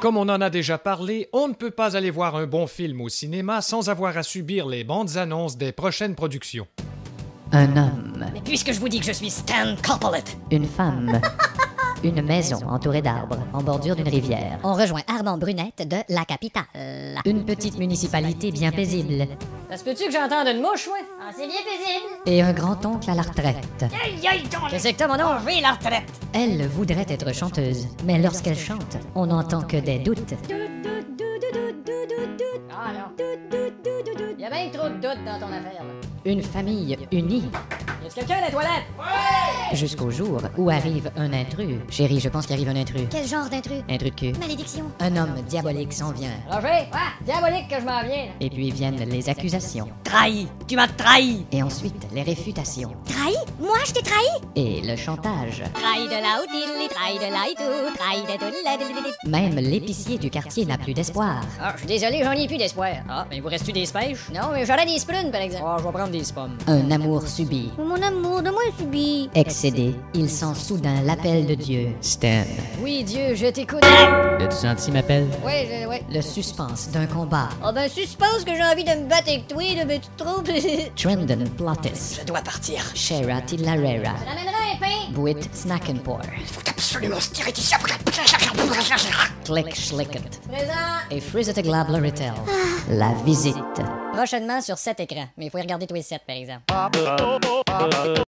Comme on en a déjà parlé, on ne peut pas aller voir un bon film au cinéma sans avoir à subir les bandes annonces des prochaines productions. Un homme. Mais puisque je vous dis que je suis Stan Coppolet. Une femme. Une maison entourée d'arbres, en bordure d'une rivière. On rejoint Armand Brunette de La Capitale. Une petite municipalité bien paisible. Ça se peut-tu que j'entende une mouche, ouais? Ah, c'est bien paisible. Et un grand-oncle à la retraite. Qu'est-ce que t'as, mon oncle? Oui, la retraite. Elle voudrait être chanteuse, mais lorsqu'elle chante, on n'entend que des doutes. Ah non. Il y a bien trop de doutes dans ton affaire, là. Une famille unie. Est-ce que quelqu'un à la toilette? Ouais! Jusqu'au jour où arrive un intrus. Chérie, je pense qu'il arrive un intrus. Quel genre d'intrus? Intrus de cul. Malédiction. Un homme diabolique s'en vient. Roger? Ouais! Diabolique que je m'en viens! Là. Et puis viennent les accusations. Trahi! Tu m'as trahi! Et ensuite, les réfutations. Trahi? Moi, je t'ai trahi? Et le chantage. Trahi de la outil, trahi de la itou, trahi de tout. Même l'épicier du quartier n'a plus d'espoir. Ah, je suis désolé, j'en ai plus d'espoir. Ah, mais vous reste-tu des spêches? Non, mais j'aurais des prunes, par exemple. Oh, je vais prendre des pommes. Un amour subi. Mon amour de moi est subi. Excédé, il sent soudain l'appel de Dieu. Stan. Oui, Dieu, je t'écoute. As-tu senti m'appel? Ouais. Le suspense d'un combat. Oh ben, suspense que j'ai envie de me battre avec toi, là, mais tu te trompes. Trendon Plottis. Je dois partir. Shera Tillarera. Je l'amènerai un pain. Buit Snackenpoor. Il faut absolument se tirer d'ici après. Click Schlicket. Présent. Et Frizzet Glabler Retail. La visite. Prochainement sur 7 écrans, mais il faut y regarder tous les 7 par exemple.